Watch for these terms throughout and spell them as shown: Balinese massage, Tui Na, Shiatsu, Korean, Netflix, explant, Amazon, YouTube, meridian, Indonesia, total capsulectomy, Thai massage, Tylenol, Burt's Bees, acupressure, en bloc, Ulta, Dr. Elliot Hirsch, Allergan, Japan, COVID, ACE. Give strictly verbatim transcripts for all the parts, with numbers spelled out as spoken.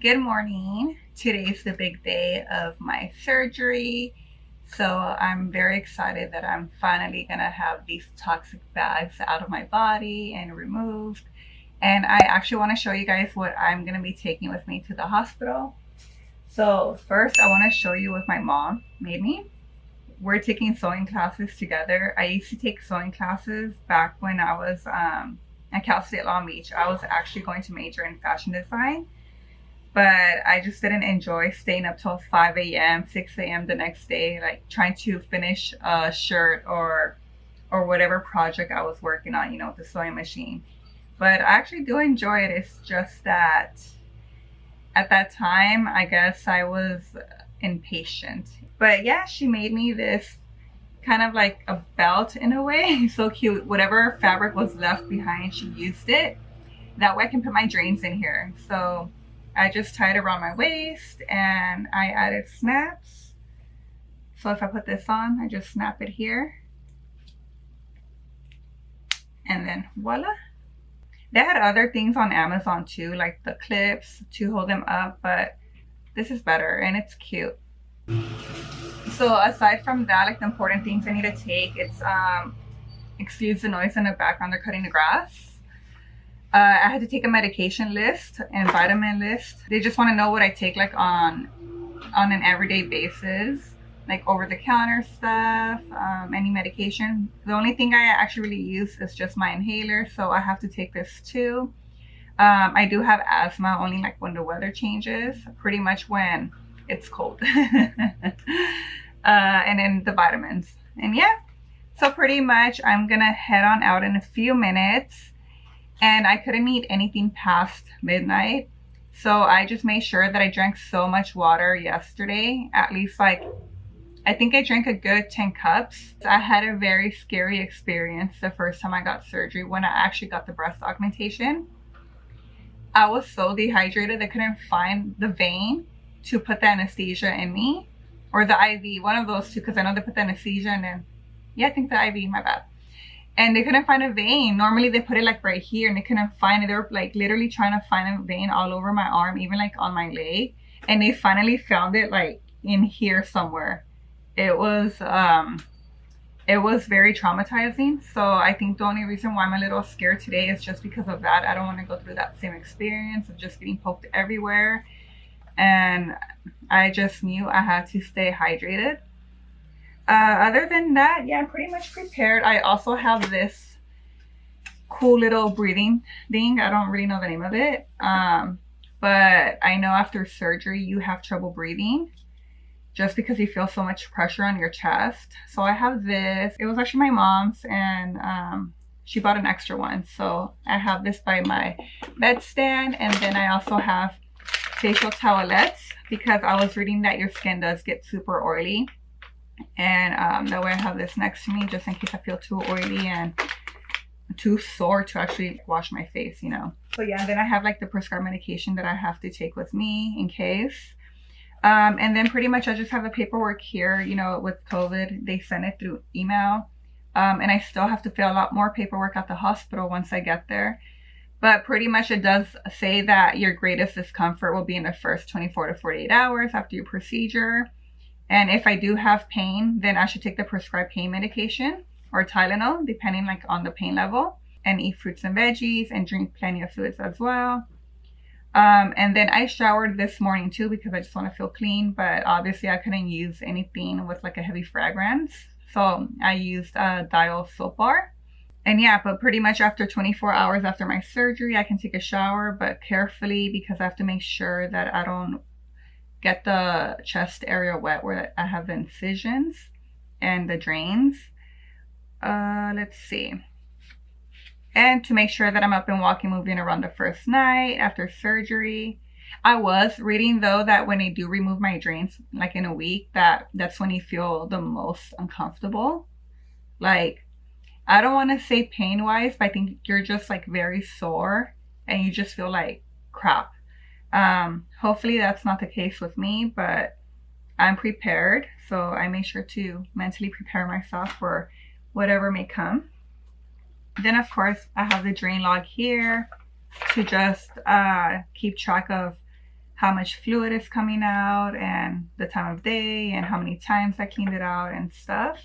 Good morning. Today's the big day of my surgery, so I'm very excited that I'm finally gonna have these toxic bags out of my body and removed. And I actually want to show you guys what I'm gonna be taking with me to the hospital. So first, I want to show you what my mom made me. We're taking sewing classes together. I used to take sewing classes back when I was um, at Cal State Long Beach. I was actually going to major in fashion design, but I just didn't enjoy staying up till five A M, six A M the next day, like trying to finish a shirt or or whatever project I was working on, you know, with the sewing machine. But I actually do enjoy it. It's just that at that time, I guess I was impatient. But yeah, she made me this kind of like a belt in a way. So cute. Whatever fabric was left behind, she used it. That way I can put my drains in here. So I just tied it around my waist and I added snaps. So if I put this on, I just snap it here. And then voila. They had other things on Amazon too, like the clips to hold them up, but this is better and it's cute. So aside from that, like the important things I need to take, it's um, excuse the noise in the background, they're cutting the grass. Uh, I had to take a medication list and vitamin list. They just want to know what I take like on on an everyday basis, like over-the-counter stuff, um, any medication. The only thing I actually really use is just my inhaler, so I have to take this too. Um, I do have asthma, only like when the weather changes, pretty much when it's cold. uh, and then the vitamins. And yeah, so pretty much I'm gonna head on out in a few minutes. And I couldn't eat anything past midnight, so I just made sure that I drank so much water yesterday. At least like, I think I drank a good ten cups. I had a very scary experience the first time I got surgery when I actually got the breast augmentation. I was so dehydrated, they couldn't find the vein to put the anesthesia in me, or the I V, one of those two, because I know they put the anesthesia and then, yeah, I think the I V, my bad. And they couldn't find a vein. Normally they put it like right here and they couldn't find it. They were like literally trying to find a vein all over my arm, even like on my leg. And they finally found it like in here somewhere. It was, um, it was very traumatizing. So I think the only reason why I'm a little scared today is just because of that. I don't want to go through that same experience of just getting poked everywhere. And I just knew I had to stay hydrated. Uh, other than that, yeah, I'm pretty much prepared. I also have this cool little breathing thing. I don't really know the name of it. Um, but I know after surgery, you have trouble breathing just because you feel so much pressure on your chest. So I have this. It was actually my mom's and um, she bought an extra one. So I have this by my bedstand. And then I also have facial towelettes because I was reading that your skin does get super oily. And um, that way I have this next to me just in case I feel too oily and too sore to actually wash my face, you know. So yeah, and then I have like the prescribed medication that I have to take with me in case. Um, and then pretty much I just have the paperwork here, you know, with COVID. They sent it through email. Um, and I still have to fill out more paperwork at the hospital once I get there. But pretty much it does say that your greatest discomfort will be in the first twenty-four to forty-eight hours after your procedure. And if I do have pain, then I should take the prescribed pain medication or Tylenol, depending like on the pain level, and eat fruits and veggies and drink plenty of fluids as well. Um, and then I showered this morning too because I just want to feel clean, but obviously I couldn't use anything with like a heavy fragrance. So I used a Dial soap bar. And yeah, but pretty much after twenty-four hours after my surgery, I can take a shower, but carefully because I have to make sure that I don't get the chest area wet where I have the incisions and the drains. Uh, let's see. And to make sure that I'm up and walking, moving around the first night after surgery. I was reading though that when they do remove my drains, like in a week, that that's when you feel the most uncomfortable. Like, I don't want to say pain wise, but I think you're just like very sore and you just feel like crap. Um, hopefully that's not the case with me, but I'm prepared. So I made sure to mentally prepare myself for whatever may come. Then of course I have the drain log here to just, uh, keep track of how much fluid is coming out and the time of day and how many times I cleaned it out and stuff.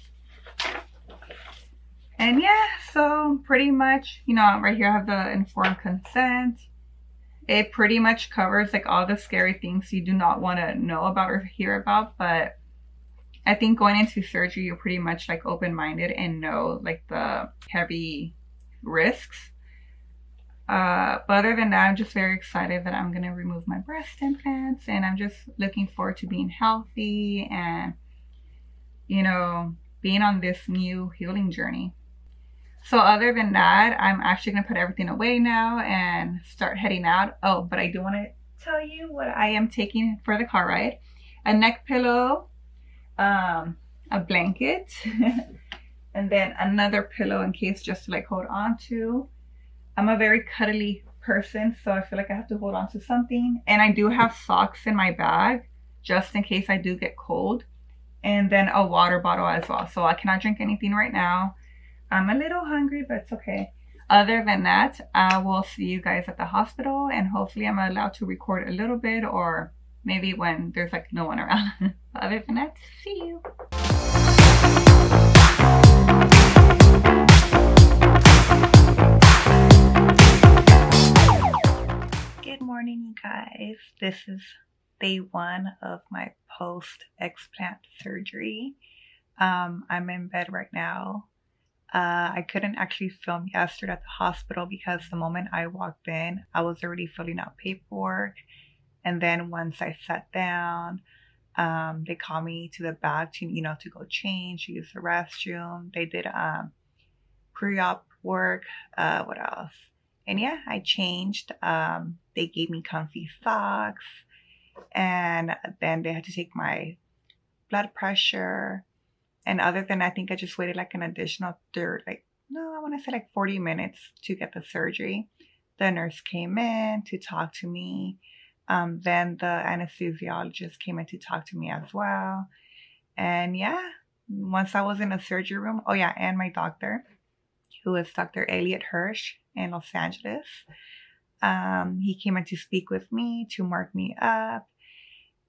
And yeah, so pretty much, you know, right here I have the informed consent. It pretty much covers like all the scary things you do not want to know about or hear about, but I think going into surgery, you're pretty much like open-minded and know like the heavy risks. Uh, but other than that, I'm just very excited that I'm going to remove my breast implants, and I'm just looking forward to being healthy and, you know, being on this new healing journey. So other than that, I'm actually going to put everything away now and start heading out. Oh, but I do want to tell you what I am taking for the car ride. A neck pillow, um, a blanket, and then another pillow in case just to like hold on to. I'm a very cuddly person, so I feel like I have to hold on to something. And I do have socks in my bag just in case I do get cold. And then a water bottle as well. So I cannot drink anything right now. I'm a little hungry, but it's okay. Other than that, I will see you guys at the hospital, and hopefully I'm allowed to record a little bit, or maybe when there's like no one around. Other than that, see you. Good morning, you guys. This is day one of my post-explant surgery. Um, I'm in bed right now. Uh, I couldn't actually film yesterday at the hospital because the moment I walked in, I was already filling out paperwork. And then once I sat down, um, they called me to the back to, you know, to go change, use the restroom. They did um, pre-op work. Uh, what else? And yeah, I changed. Um, they gave me comfy socks. And then they had to take my blood pressure. And other than, I think I just waited like an additional third, like, no, I want to say like forty minutes to get the surgery. The nurse came in to talk to me. Um, then the anesthesiologist came in to talk to me as well. And yeah, once I was in a surgery room, oh yeah, and my doctor, who is Doctor Elliot Hirsch in Los Angeles. Um, he came in to speak with me, to mark me up.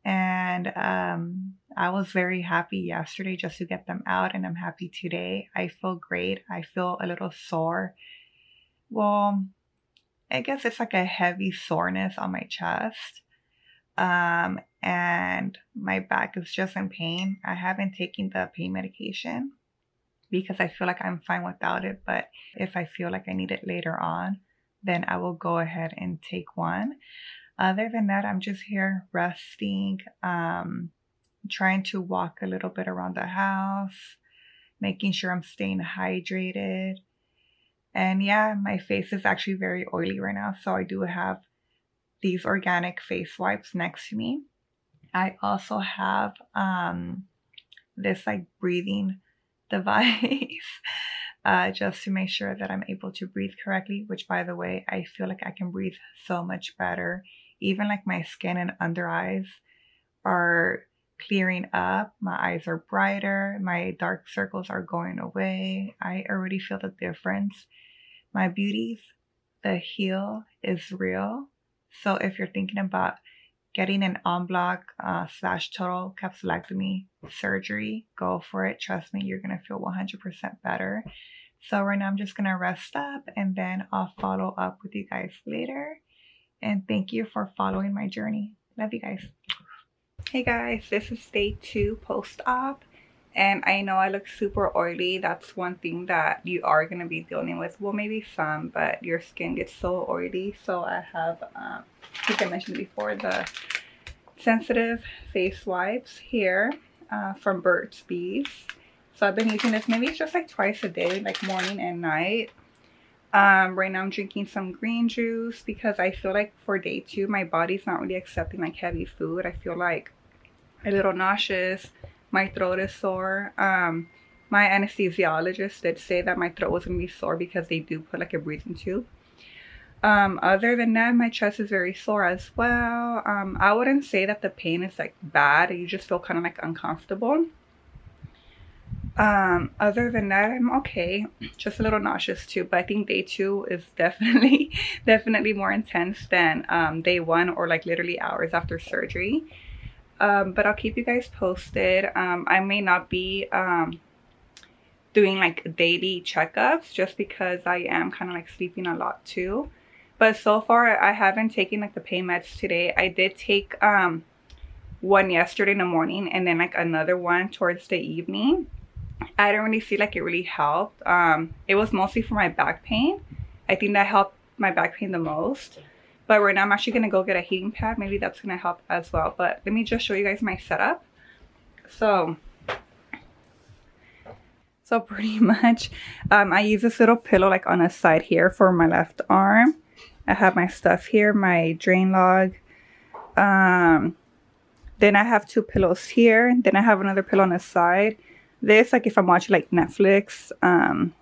And um, I was very happy yesterday just to get them out, and I'm happy today. I feel great. I feel a little sore. Well, I guess it's like a heavy soreness on my chest. Um, and my back is just in pain. I haven't taken the pain medication because I feel like I'm fine without it. But if I feel like I need it later on, then I will go ahead and take one. Other than that, I'm just here resting, um, trying to walk a little bit around the house, making sure I'm staying hydrated. And yeah, my face is actually very oily right now, so I do have these organic face wipes next to me. I also have um, this like breathing device. Uh, just to make sure that I'm able to breathe correctly, which by the way, I feel like I can breathe so much better. Even like my skin and under eyes are clearing up. My eyes are brighter. My dark circles are going away. I already feel the difference. My beauties, the heal is real. So if you're thinking about getting an en bloc uh, slash total capsulectomy surgery, go for it. Trust me, you're going to feel one hundred percent better. So right now I'm just going to rest up, and then I'll follow up with you guys later. And thank you for following my journey. Love you guys. Hey guys, this is day two post-op. And I know I look super oily. That's one thing that you are going to be dealing with. Well, maybe some, but your skin gets so oily. So I have, um, I think I mentioned before, the sensitive face wipes here uh, from Burt's Bees. So I've been using this maybe just like twice a day, like morning and night. Um, right now I'm drinking some green juice because I feel like for day two, my body's not really accepting like heavy food. I feel like a little nauseous. My throat is sore. Um, my anesthesiologist did say that my throat was going to be sore because they do put like a breathing tube. Um, other than that, my chest is very sore as well. Um, I wouldn't say that the pain is like bad. You just feel kind of like uncomfortable. Um, other than that, I'm okay. Just a little nauseous too, but I think day two is definitely, definitely more intense than um, day one, or like literally hours after surgery. Um, but I'll keep you guys posted. Um, I may not be um, doing like daily checkups just because I am kind of like sleeping a lot too. But so far, I haven't taken like the pain meds today. I did take um, one yesterday in the morning and then like another one towards the evening. I didn't really see like it really helped. Um, it was mostly for my back pain. I think that helped my back pain the most. But right now I'm actually going to go get a heating pad. Maybe that's going to help as well. But let me just show you guys my setup. So, so pretty much um, I use this little pillow like on the side here for my left arm. I have my stuff here, my drain log. Um, then I have two pillows here. Then I have another pillow on the side. This, like if I'm watching like Netflix um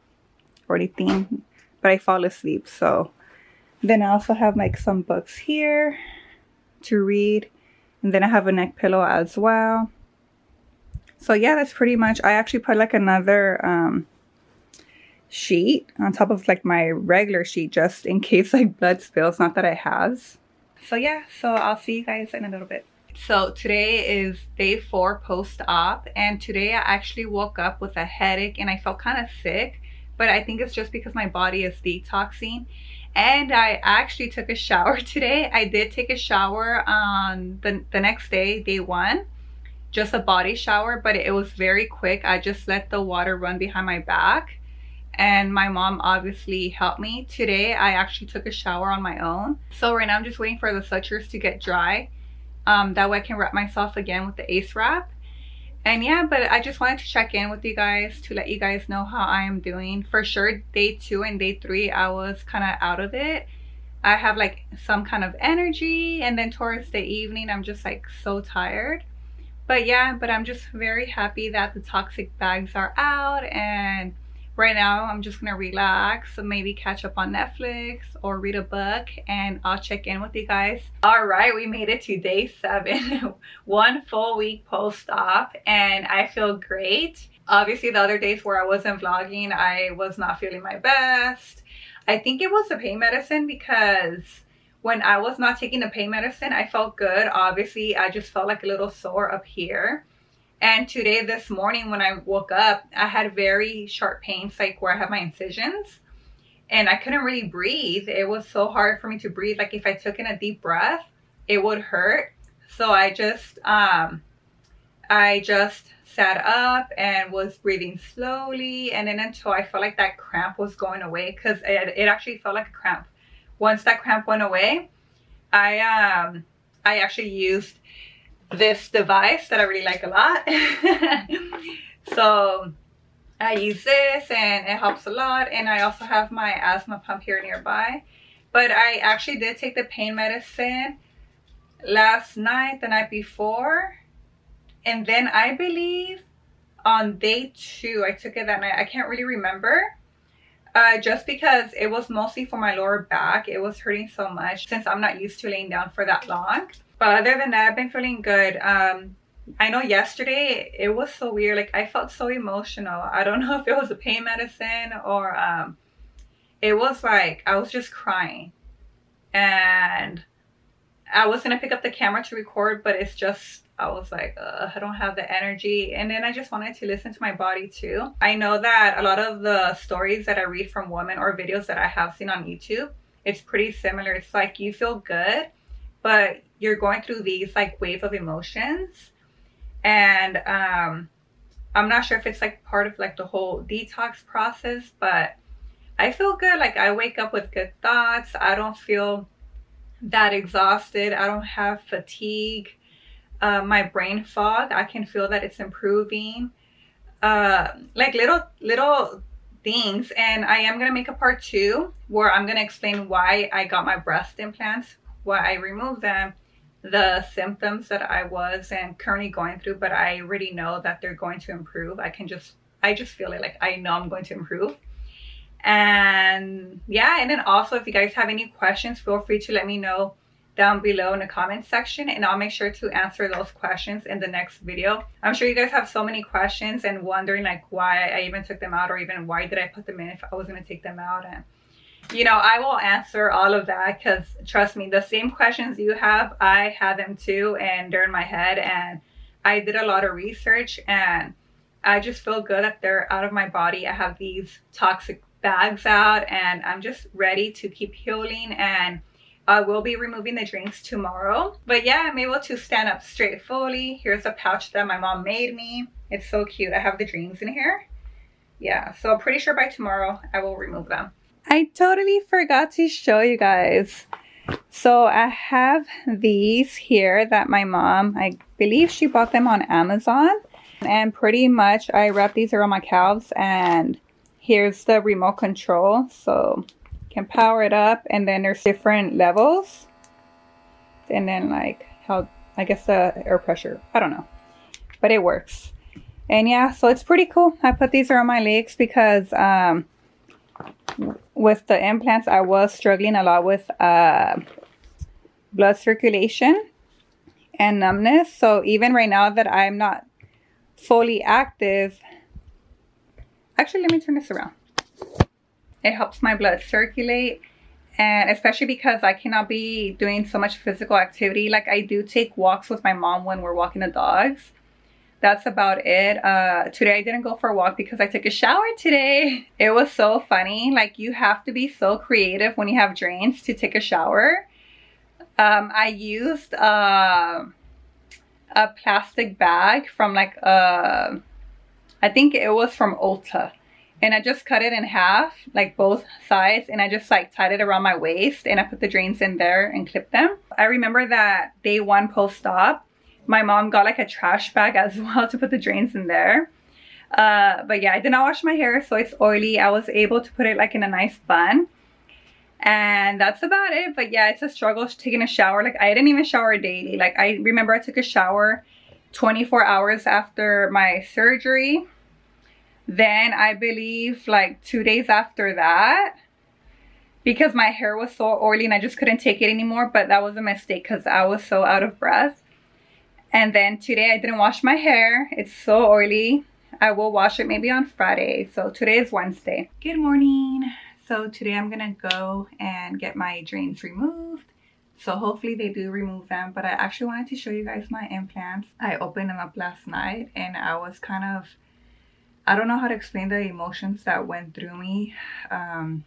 or anything, but I fall asleep. So then I also have like some books here to read, and then I have a neck pillow as well. So yeah, that's pretty much. I actually put like another um sheet on top of like my regular sheet just in case like blood spills, not that it has. So yeah, so I'll see you guys in a little bit. So today is day four post-op, and today I actually woke up with a headache and I felt kind of sick, but I think it's just because my body is detoxing. And I actually took a shower today. I did take a shower on the, the next day, day one, just a body shower, but it was very quick. I just let the water run behind my back, and my mom obviously helped me. Today I actually took a shower on my own. So right now I'm just waiting for the sutures to get dry. Um, that way I can wrap myself again with the ACE wrap. And yeah, but I just wanted to check in with you guys to let you guys know how I am doing. For sure, day two and day three, I was kind of out of it. I have like some kind of energy, and then towards the evening, I'm just like so tired. But yeah, but I'm just very happy that the toxic bags are out, and right now I'm just gonna relax, so maybe catch up on Netflix or read a book, and I'll check in with you guys. All right, we made it to day seven. One full week post-op, and I feel great. Obviously the other days where I wasn't vlogging, I was not feeling my best. I think it was the pain medicine, because when I was not taking the pain medicine, I felt good. Obviously I just felt like a little sore up here. And today, this morning, when I woke up, I had very sharp pains, like where I have my incisions, and I couldn't really breathe. It was so hard for me to breathe. Like if I took in a deep breath, it would hurt. So I just, um, I just sat up and was breathing slowly. And then until I felt like that cramp was going away, because it, it actually felt like a cramp. Once that cramp went away, I, um, I actually used this device that I really like a lot. So I use this and it helps a lot, and I also have my asthma pump here nearby. But I actually did take the pain medicine last night, the night before, and then I believe on day two I took it that night. I can't really remember, uh just because it was mostly for my lower back. It was hurting so much since I'm not used to laying down for that long. But other than that, I've been feeling good. Um, I know yesterday it was so weird. Like I felt so emotional. I don't know if it was the pain medicine or um, it was like I was just crying. And I was going to pick up the camera to record, but it's just I was like, uh, I don't have the energy. And then I just wanted to listen to my body too. I know that a lot of the stories that I read from women or videos that I have seen on YouTube, it's pretty similar. It's like you feel good, but you're going through these like wave of emotions. And um, I'm not sure if it's like part of like the whole detox process, but I feel good. Like I wake up with good thoughts. I don't feel that exhausted. I don't have fatigue. Uh, my brain fog, I can feel that it's improving. Uh, like little, little things. And I am gonna make a part two where I'm gonna explain why I got my breast implants, why I removed them, the symptoms that I was and currently going through, but I already know that they're going to improve. I can just, I just feel it. Like I know I'm going to improve. And yeah, and then also if you guys have any questions, feel free to let me know down below in the comments section, and I'll make sure to answer those questions in the next video. I'm sure you guys have so many questions and wondering like why I even took them out, or even why did I put them in if I was going to take them out. And you know, I will answer all of that, because trust me, the same questions you have, I have them too, and they're in my head, and I did a lot of research, and I just feel good that they're out of my body. I have these toxic bags out, and I'm just ready to keep healing, and I will be removing the drains tomorrow. But yeah, I'm able to stand up straight fully. Here's a pouch that my mom made me. It's so cute. I have the drains in here. Yeah, so I'm pretty sure by tomorrow I will remove them. I totally forgot to show you guys. So I have these here that my mom, I believe she bought them on Amazon, and pretty much I wrap these around my calves, and here's the remote control, so you can power it up, and then there's different levels, and then like how, I guess the air pressure, I don't know, but it works. And yeah, so it's pretty cool. I put these around my legs because um with the implants, I was struggling a lot with uh, blood circulation and numbness. So even right now that I'm not fully active, actually, let me turn this around. It helps my blood circulate, and especially because I cannot be doing so much physical activity. Like I do take walks with my mom when we're walking the dogs. That's about it. Uh, today I didn't go for a walk because I took a shower today. It was so funny. Like you have to be so creative when you have drains to take a shower. Um, I used uh, a plastic bag from like, uh, I think it was from Ulta. And I just cut it in half, like both sides. And I just like tied it around my waist, and I put the drains in there and clipped them. I remember that day one post-op, my mom got like a trash bag as well to put the drains in there. Uh, but yeah, I did not wash my hair, so it's oily. I was able to put it like in a nice bun. And that's about it. But yeah, it's a struggle taking a shower. Like I didn't even shower daily. Like I remember I took a shower twenty-four hours after my surgery. Then I believe like two days after that, because my hair was so oily and I just couldn't take it anymore. But that was a mistake because I was so out of breath. And then today I didn't wash my hair. It's so oily. I will wash it maybe on Friday. So today is Wednesday. Good morning. So today I'm gonna go and get my drains removed. So hopefully they do remove them, but I actually wanted to show you guys my implants. I opened them up last night, and I was kind of, I don't know how to explain the emotions that went through me. Um,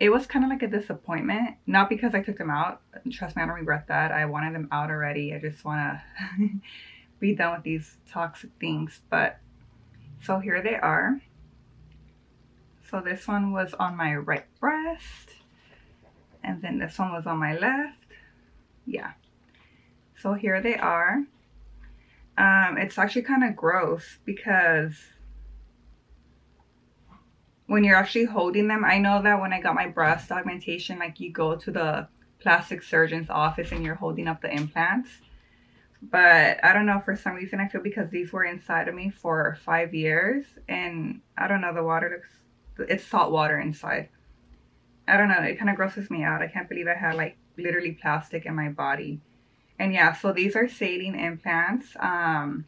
it was kind of like a disappointment, not because I took them out. Trust me, I don't regret that. I wanted them out already. I just want to be done with these toxic things. But so here they are. So this one was on my right breast, and then this one was on my left. Yeah, so here they are. Um, it's actually kind of gross because when you're actually holding them, I know that when I got my breast augmentation, like you go to the plastic surgeon's office and you're holding up the implants. But I don't know, for some reason, I feel because these were inside of me for five years. And I don't know, the water looks, it's salt water inside. I don't know, it kind of grosses me out. I can't believe I had like literally plastic in my body. And yeah, so these are saline implants. Um,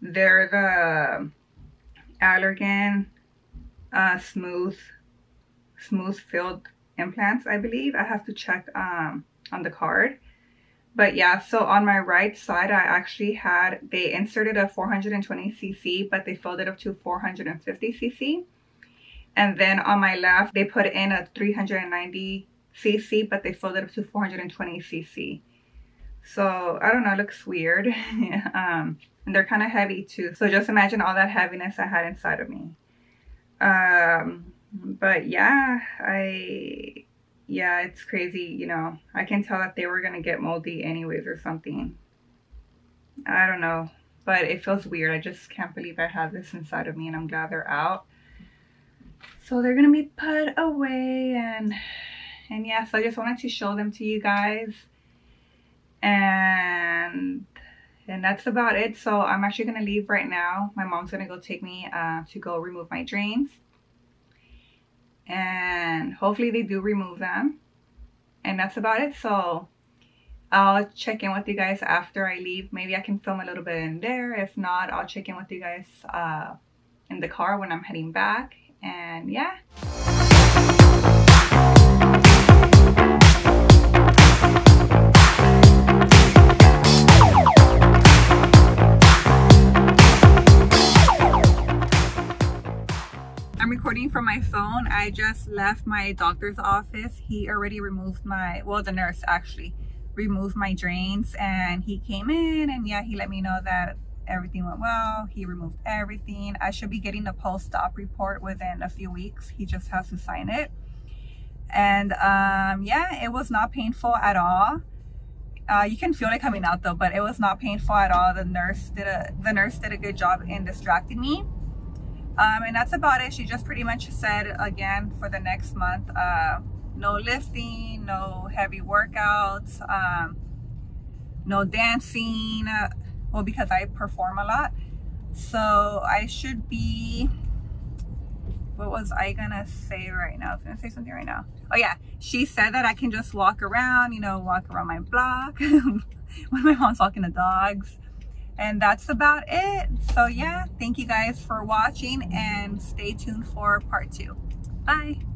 they're the Allergan uh smooth smooth filled implants, I believe. I have to check um on the card. But yeah, so on my right side, I actually had, they inserted a four hundred twenty c c, but they filled it up to four hundred fifty c c. And then on my left, they put in a three hundred ninety c c, but they filled it up to four hundred twenty c c. So I don't know, it looks weird. Um and they're kind of heavy too, so just imagine all that heaviness I had inside of me. Um but yeah, I yeah it's crazy, you know. I can tell that they were gonna get moldy anyways or something, I don't know, but it feels weird. I just can't believe I have this inside of me, and I'm glad they're out. So they're gonna be put away. and and yeah, so I just wanted to show them to you guys, and And that's about it. So I'm actually going to leave right now. My mom's going to go take me uh, to go remove my drains. And hopefully they do remove them. And that's about it. So I'll check in with you guys after I leave. Maybe I can film a little bit in there. If not, I'll check in with you guys uh, in the car when I'm heading back. And yeah. I'm recording from my phone. I just left my doctor's office. He already removed my, well, the nurse actually removed my drains, and he came in, and yeah, he let me know that everything went well. He removed everything. I should be getting a post-op report within a few weeks. He just has to sign it. And um yeah, it was not painful at all. Uh you can feel it coming out though, but it was not painful at all. The nurse did a the nurse did a good job in distracting me. Um and that's about it. She just pretty much said again for the next month, uh no lifting, no heavy workouts, um, no dancing, uh, well, because I perform a lot. So I should be, what was I gonna say right now? I was gonna say something right now. Oh yeah, she said that I can just walk around, you know, walk around my block when my mom's walking the dogs. And that's about it. So yeah, thank you guys for watching, and stay tuned for part two. Bye.